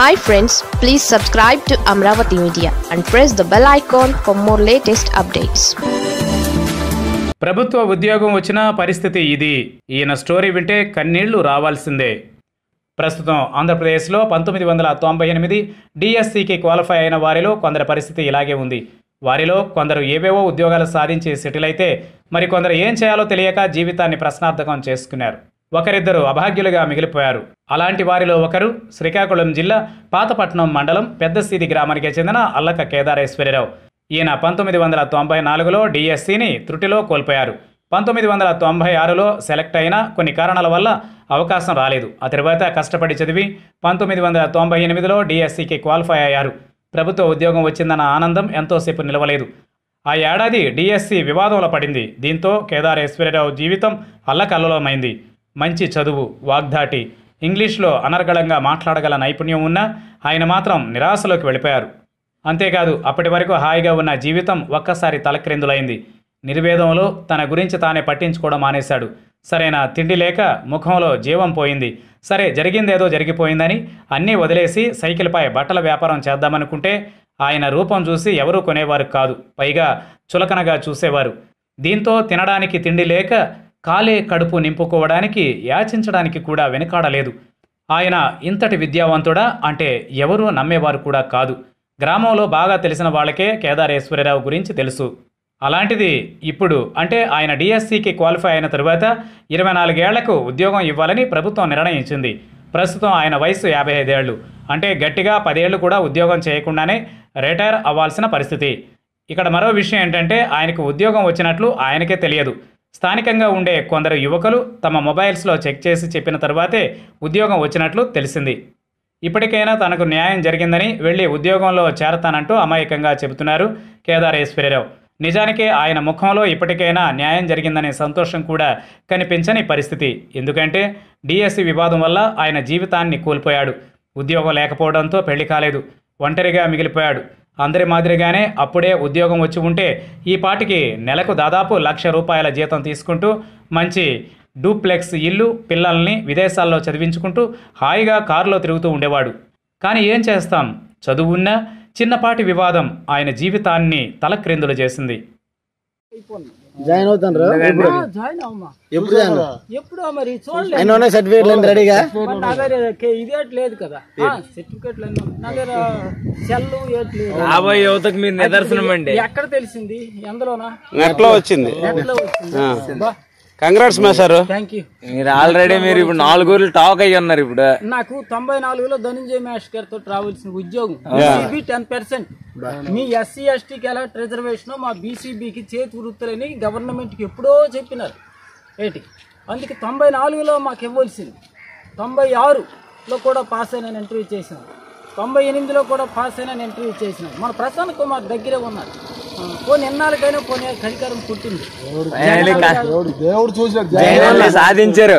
Hi friends, please subscribe to Amravati Media and press the bell icon for more latest updates. ప్రభుత్వ ఉద్యోగం వచ్చిన పరిస్థితి ఇది. ఈయన స్టోరీ వింటే కన్నీళ్లు రావాల్సిందే. ప్రస్తుతం ఆంధ్రప్రదేశ్లో 1998 డిఎస్సికి క్వాలిఫై అయిన వారిలో కొందరి పరిస్థితి ఇలాగే ఉంది. వారిలో కొందరు ఏవేవో ఉద్యోగాలు సాధించి సెటిల్ అయితే మరికొందరు ఏం చేయాలో తెలియక జీవితాన్ని ప్రశ్నార్థకం చేసుకున్నారు. ఒకరిద్దరు అభాగ్యులుగా మిగిలిపోయారు. అలాంటి వారిలో ఒకరు శ్రీకాకుళం జిల్లా పాతపట్నం మండలం పెద్దసీది గ్రామానికి చెందిన అల్లక కేదారేశ్వరరావు. ఈయన 1994లో డిఎస్సిని త్రుటిలో కోల్పోయారు. 1996లో సెలెక్ట్ అయినా కొన్ని కారణాల వల్ల అవకాశం రాలేదు. ఆ తర్వాత కష్టపడి చదివి 1998లో డిఎస్సికి క్వాలిఫై అయ్యారు. ప్రభుత్వ ఉద్యోగం వచ్చిందన్న ఆనందం ఎంతోసేపు నిలవలేదు. ఆ ఏడాది డిఎస్సి వివాదంలో పడింది. దీంతో కేదారేశ్వరరావు జీవితం అల్లకల్లోలమైంది. మంచి చదువు, వాగ్ధాటి, ఇంగ్లీష్లో అనర్గళంగా మాట్లాడగల నైపుణ్యం ఉన్నా ఆయన మాత్రం నిరాశలోకి వెళ్ళిపోయారు. అంతేకాదు, అప్పటి వరకు హాయిగా ఉన్న జీవితం ఒక్కసారి తలక్రిందులైంది. నిర్వేదంలో తన గురించి తానే పట్టించుకోవడం మానేశాడు. సరైన తిండి లేక ముఖంలో జీవం పోయింది. సరే, జరిగిందేదో జరిగిపోయిందని అన్నీ వదిలేసి సైకిల్పై బట్టల వ్యాపారం చేద్దామనుకుంటే ఆయన రూపం చూసి ఎవరూ కొనేవారు కాదు. పైగా చులకనగా చూసేవారు. దీంతో తినడానికి తిండి లేక కాలే కడుపు నింపుకోవడానికి యాచించడానికి కూడా వెనుకాడలేదు. ఆయన ఇంతటి విద్యావంతుడా అంటే ఎవరూ నమ్మేవారు కూడా కాదు. గ్రామంలో బాగా తెలిసిన వాళ్ళకే కేదారేశ్వరరావు గురించి తెలుసు. అలాంటిది ఇప్పుడు అంటే ఆయన డిఎస్సికి క్వాలిఫై అయిన తరువాత 24 ఏళ్లకు ఉద్యోగం ఇవ్వాలని ప్రభుత్వం నిర్ణయించింది. ప్రస్తుతం ఆయన వయసు 55 ఏళ్ళు. అంటే గట్టిగా 10 ఏళ్ళు కూడా ఉద్యోగం చేయకుండానే రిటైర్ అవ్వాల్సిన పరిస్థితి. ఇక్కడ మరో విషయం ఏంటంటే ఆయనకు ఉద్యోగం వచ్చినట్లు ఆయనకే తెలియదు. స్థానికంగా ఉండే కొందరు యువకులు తమ మొబైల్స్లో చెక్ చేసి చెప్పిన తర్వాతే ఉద్యోగం వచ్చినట్లు తెలిసింది. ఇప్పటికైనా తనకు న్యాయం జరిగిందని వెళ్ళి ఉద్యోగంలో చేరతానంటూ అమాయకంగా చెబుతున్నారు కేదారేశ్వరరావు. నిజానికి ఆయన ముఖంలో ఇప్పటికైనా న్యాయం జరిగిందనే సంతోషం కూడా కనిపించని పరిస్థితి. ఎందుకంటే డిఎస్సి వివాదం వల్ల ఆయన జీవితాన్ని కోల్పోయాడు. ఉద్యోగం లేకపోవడంతో పెళ్లి కాలేదు. ఒంటరిగా మిగిలిపోయాడు. అందరి మాదిరిగానే అప్పుడే ఉద్యోగం వచ్చి ఉంటే ఈ పాటికి నెలకు దాదాపు ₹1,00,000 జీతం తీసుకుంటూ మంచి డూప్లెక్స్ ఇల్లు, పిల్లల్ని విదేశాల్లో చదివించుకుంటూ హాయిగా కారులో తిరుగుతూ ఉండేవాడు. కానీ ఏం చేస్తాం, చదువున్న చిన్నపాటి వివాదం ఆయన జీవితాన్ని తలక్రిందులు చేసింది. జాయిన్ అవుతాను రా ఎప్పుడు మరి చూడండి, సర్టిఫికెట్ రెడీగా ఇదేట్ లేదు కదా, సర్టిఫికెట్ యువతకు మీరు నిదర్శనం అండి. ఎక్కడ తెలిసింది, ఎందులోనా నెట్ లో వచ్చింది. కంగ్రాట్స్ మా సార్, థ్యాంక్ యూ. మీరు ఆల్రెడీ మీరు ఇప్పుడు 4 ఊర్లు టాక్ అయ్యి ఉన్నారు. ఇప్పుడు నాకు 94లో ధనుంజయ మేష్ గారితో ట్రావెల్స్ ఉద్యోగం 10%. మీ ఎస్సీ ఎస్టీకి ఎలా రిజర్వేషన్, మా బీసీబీకి చేతి వృత్తులని గవర్నమెంట్కి ఎప్పుడో చెప్పినారు. అందుకే 94లో మాకు ఇవ్వాల్సింది. 96లో కూడా పాస్ అయిన ఇంటర్వ్యూ చేసినాం. 98లో కూడా పాస్ అయిన ఇంటర్వ్యూ చేసినాం. మన ప్రసన్న కుమార్ దగ్గరే ఉన్నారు. ఎన్నాళ్ళకైనా పోనీ కడికారం పుట్టింది. సాధించారు,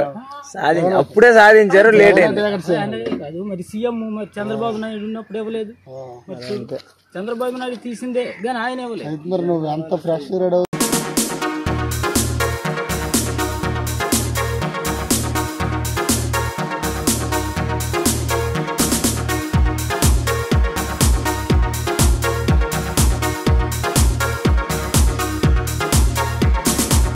అప్పుడే సాధించారు. లేట్ కాదు మరి. సీఎం మరి చంద్రబాబు నాయుడు ఉన్నప్పుడు ఇవ్వలేదు. చంద్రబాబు నాయుడు తీసిందే గానీ ఆయన ఇవ్వలేదు.